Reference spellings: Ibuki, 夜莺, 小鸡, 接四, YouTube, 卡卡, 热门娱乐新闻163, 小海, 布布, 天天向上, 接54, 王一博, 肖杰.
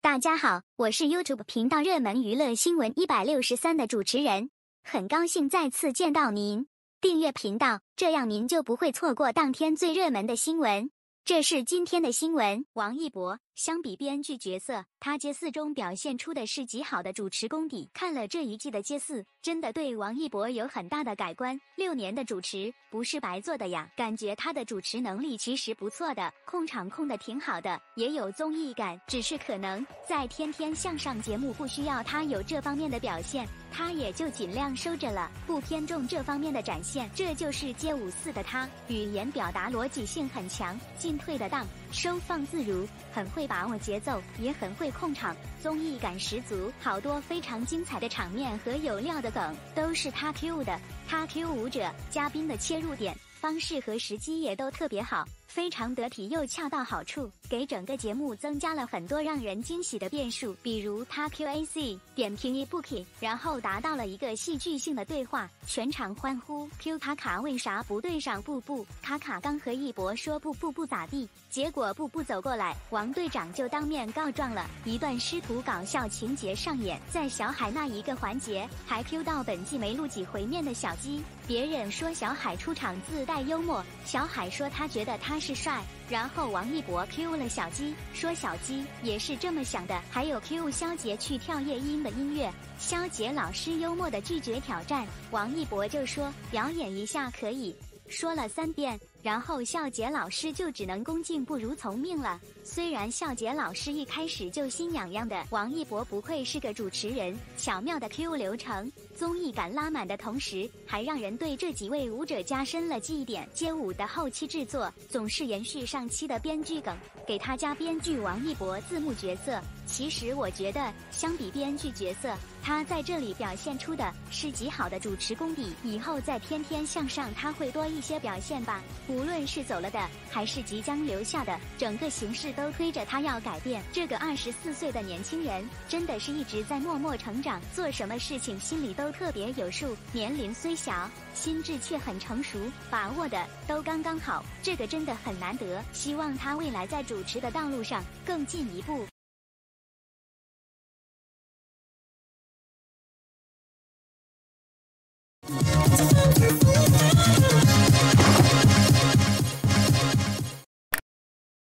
大家好，我是 YouTube 频道热门娱乐新闻163的主持人，很高兴再次见到您。订阅频道，这样您就不会错过当天最热门的新闻。这是今天的新闻。王一博，相比编剧角色，他接四中表现出的是极好的主持功底。看了这一季的接四，真的对王一博有很大的改观。6年的主持不是白做的呀，感觉他的主持能力其实不错的，控场控的挺好的，也有综艺感。只是可能在《天天向上》节目不需要他有这方面的表现，他也就尽量收着了，不偏重这方面的展现。这就是接54的他，语言表达逻辑性很强，进退得当，收放自如，很会把握节奏，也很会控场，综艺感十足。好多非常精彩的场面和有料的梗都是他 Q 的，他 Q 舞者、嘉宾的切入点方式和时机也都特别好，非常得体又恰到好处，给整个节目增加了很多让人惊喜的变数。比如他 QAC 点评Ibuki，然后达到了一个戏剧性的对话，全场欢呼。Q 卡卡为啥不对上布布？卡卡刚和一博说布布不咋地，结果布布走过来，王队长就当面告状了。一段师徒搞笑情节上演，在小海那一个环节还 Q 到本季没录几回面的小鸡。别人说小海出场自带幽默，小海说他觉得他是帅，然后王一博 Q 了小鸡，说小鸡也是这么想的。还有 Q 肖杰去跳夜莺的音乐，肖杰老师幽默的拒绝挑战，王一博就说表演一下可以，说了3遍，然后肖杰老师就只能恭敬不如从命了。虽然肖杰老师一开始就心痒痒的，王一博不愧是个主持人，巧妙的 Q 流程，综艺感拉满的同时，还让人对这几位舞者加深了记忆点。街舞的后期制作总是延续上期的编剧梗，给他加编剧王一博字幕角色。其实我觉得，相比编剧角色，他在这里表现出的是极好的主持功底。以后在《天天向上》他会多一些表现吧。无论是走了的，还是即将留下的，整个形势都推着他要改变。这个24岁的年轻人，真的是一直在默默成长，做什么事情心里都特别有数。年龄虽小，心智却很成熟，把握的都刚刚好，这个真的很难得。希望他未来在主持的道路上更进一步。